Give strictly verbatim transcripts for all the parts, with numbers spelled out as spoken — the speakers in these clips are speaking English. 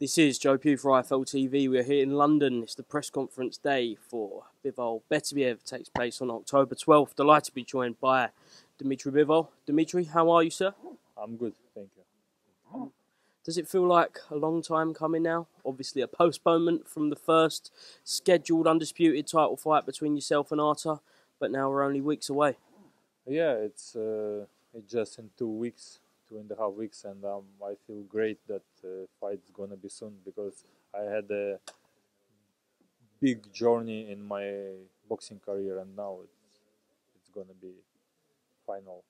This is Joe Pugh for I F L T V. We're here in London. It's the press conference day for Bivol Beterbiev. Takes place on October twelfth. Delighted to be joined by Dmitry Bivol. Dmitry, how are you, sir? I'm good, thank you. Does it feel like a long time coming now? Obviously a postponement from the first scheduled undisputed title fight between yourself and Arta, but now we're only weeks away. Yeah, it's, uh, it's just in two weeks. Two and a half weeks, and um, I feel great that uh, fight's gonna be soon, because I had a big journey in my boxing career, and now it's it's gonna be final.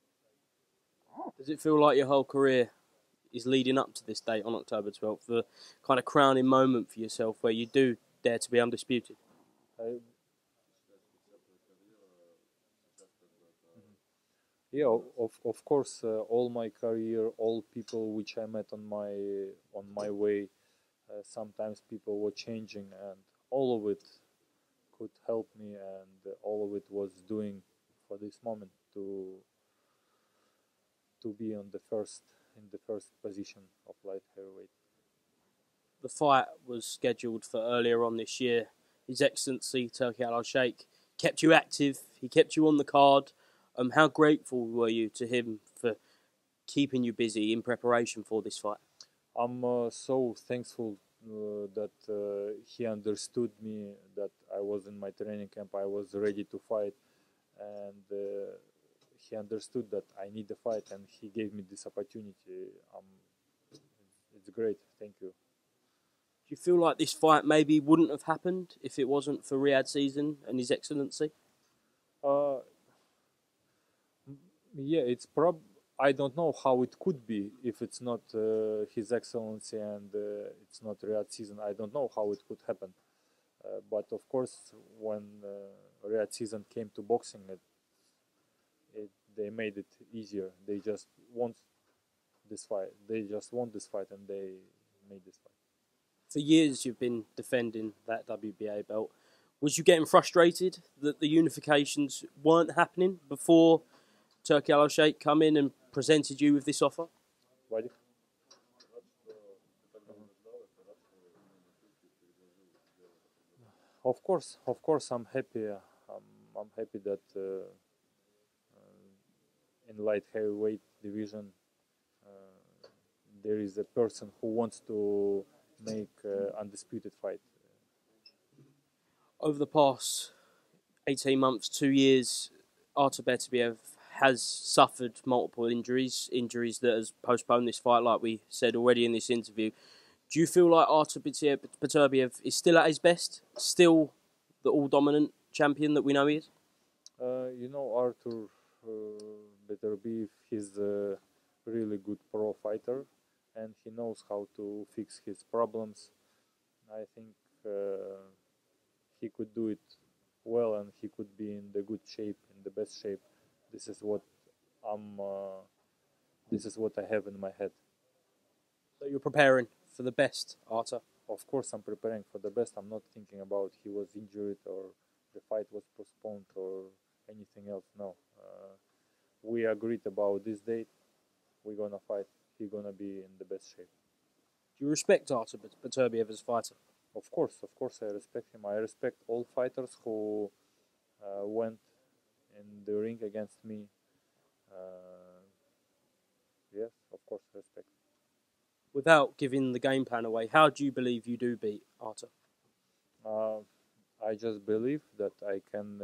Does it feel like your whole career is leading up to this date on October twelfth, the kind of crowning moment for yourself where you do dare to be undisputed? I, Yeah, of of course, uh, all my career, all people which I met on my on my way, uh, sometimes people were changing, and all of it could help me, and all of it was doing for this moment to to be on the first in the first position of light heavyweight. The fight was scheduled for earlier on this year. His Excellency Turki Al-Sheikh kept you active. He kept you on the card. Um, how grateful were you to him for keeping you busy in preparation for this fight? I'm uh, so thankful uh, that uh, he understood me, that I was in my training camp, I was ready to fight, and uh, he understood that I need a fight, and he gave me this opportunity. Um, it's great, thank you. Do you feel like this fight maybe wouldn't have happened if it wasn't for Riyadh Season and His Excellency? Uh, Yeah, it's prob. I don't know how it could be if it's not uh, His Excellency and uh, it's not Riyadh Season. I don't know how it could happen. Uh, but of course, when uh, Riyadh Season came to boxing, it, it they made it easier. They just want this fight. They just want this fight, and they made this fight. For years, you've been defending that W B A belt. Was you getting frustrated that the unifications weren't happening before Turki Al-Sheikh come in and presented you with this offer? Why do? Of course, of course, I'm happy. I'm, I'm happy that uh, uh, in light heavyweight division uh, there is a person who wants to make uh, undisputed fight. Over the past eighteen months, two years, Artur Beterbiev has suffered multiple injuries, injuries that has postponed this fight, like we said already in this interview. Do you feel like Artur Beterbiev is still at his best, still the all-dominant champion that we know he is? Uh, you know, Artur uh, Beterbiev, he's a really good pro fighter, and he knows how to fix his problems. I think uh, he could do it well, and he could be in the good shape, in the best shape. This is what I'm. Uh, this is what I have in my head. So you're preparing for the best, Arta? Of course, I'm preparing for the best. I'm not thinking about he was injured or the fight was postponed or anything else. No, uh, we agreed about this date. We're gonna fight. He's gonna be in the best shape. Do you respect Arta Beterbiev as a fighter? Of course, of course, I respect him. I respect all fighters who uh, went in the ring against me. Uh, yes, of course, respect. Without giving the game plan away, how do you believe you do beat Arta? Uh, I just believe that I can.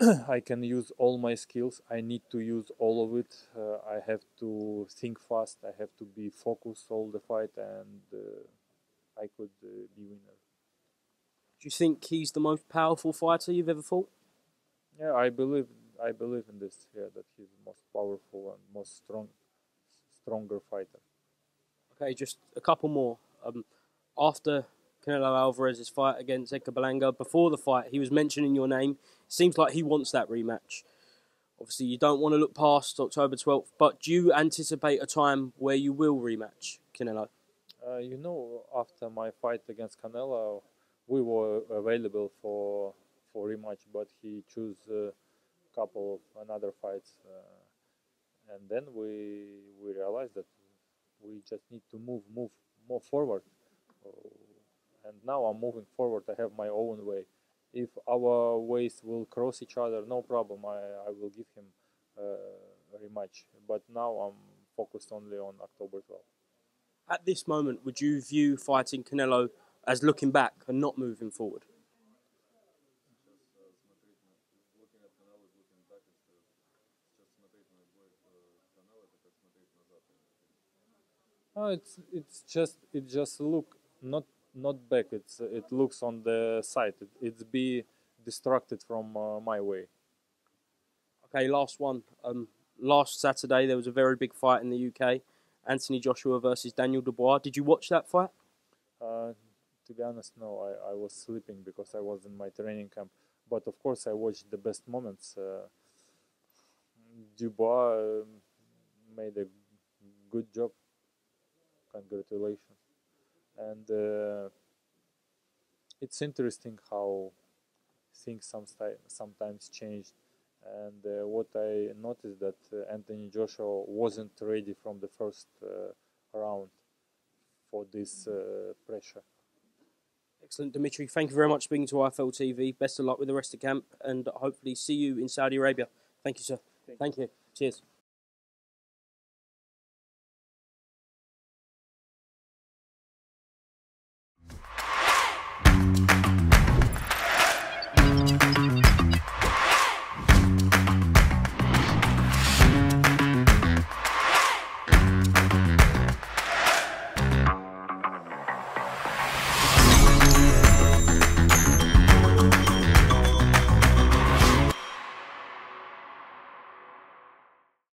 Uh, I can use all my skills. I need to use all of it. Uh, I have to think fast. I have to be focused all the fight, and uh, I could uh, be winner. Do you think he's the most powerful fighter you've ever fought? Yeah, I believe I believe in this. Yeah, that he's the most powerful and most strong, stronger fighter. Okay, just a couple more. Um, after Canelo Alvarez's fight against Edgar Berlanga, before the fight, he was mentioning your name. Seems like he wants that rematch. Obviously, you don't want to look past October twelfth, but do you anticipate a time where you will rematch Canelo? Uh, you know, after my fight against Canelo, we were available for for rematch, but he chose a couple of another fights, uh, and then we we realized that we just need to move, move more forward. Uh, and now I'm moving forward. I have my own way. If our ways will cross each other, no problem. I, I will give him uh, very much. But now I'm focused only on October twelfth. At this moment, would you view fighting Canelo as looking back and not moving forward? No, it's it's just it just look not not back. It's it looks on the side. It, it's be distracted from uh, my way. Okay, last one. Um, last Saturday there was a very big fight in the U K. Anthony Joshua versus Daniel Dubois. Did you watch that fight? Uh, to be honest, no. I, I was sleeping because I was in my training camp. But of course, I watched the best moments. Uh, Dubois uh, made a good job. Congratulations. And uh, it's interesting how things some sometimes change. And uh, what I noticed that uh, Anthony Joshua wasn't ready from the first uh, round for this uh, pressure. Excellent, Dmitry. Thank you very much for speaking to I F L T V. Best of luck with the rest of camp and hopefully see you in Saudi Arabia. Thank you, sir. Thank you. Thank you. Cheers.